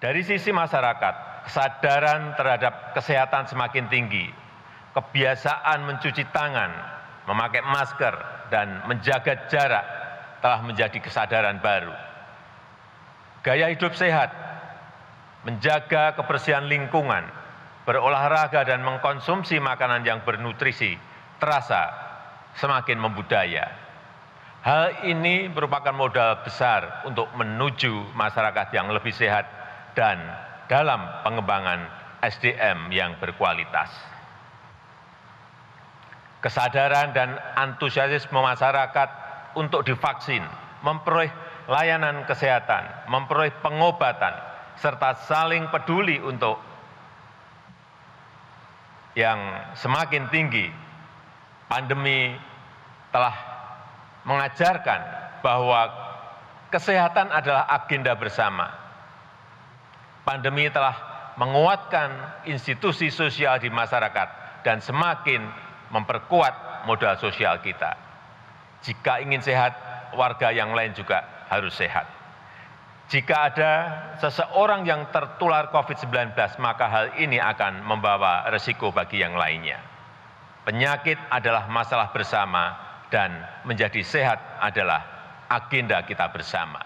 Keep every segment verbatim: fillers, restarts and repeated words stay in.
Dari sisi masyarakat, kesadaran terhadap kesehatan semakin tinggi, kebiasaan mencuci tangan, memakai masker, dan menjaga jarak telah menjadi kesadaran baru. Gaya hidup sehat, menjaga kebersihan lingkungan, berolahraga dan mengkonsumsi makanan yang bernutrisi terasa semakin membudaya. Hal ini merupakan modal besar untuk menuju masyarakat yang lebih sehat dan dalam pengembangan S D M yang berkualitas. Kesadaran dan antusiasme masyarakat untuk divaksin, memperoleh layanan kesehatan, memperoleh pengobatan, serta saling peduli untuk yang semakin tinggi. Pandemi telah mengajarkan bahwa kesehatan adalah agenda bersama. Pandemi telah menguatkan institusi sosial di masyarakat dan semakin memperkuat modal sosial kita. Jika ingin sehat, warga yang lain juga harus sehat. Jika ada seseorang yang tertular COVID sembilan belas, maka hal ini akan membawa resiko bagi yang lainnya. Penyakit adalah masalah bersama, dan menjadi sehat adalah agenda kita bersama.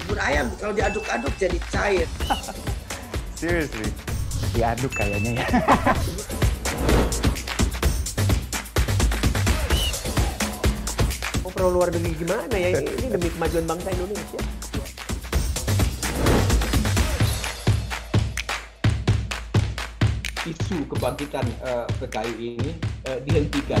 Bubur ayam kalau diaduk-aduk jadi cair. Seriously? Diaduk kayaknya ya. Pro luar negeri gimana ya, ini demi kemajuan bangsa Indonesia. Isu kebangkitan uh, P K I ini uh, dihentikan.